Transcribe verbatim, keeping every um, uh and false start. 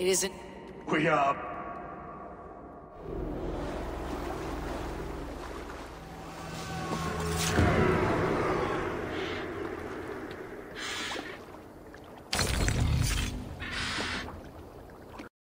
It isn't. We are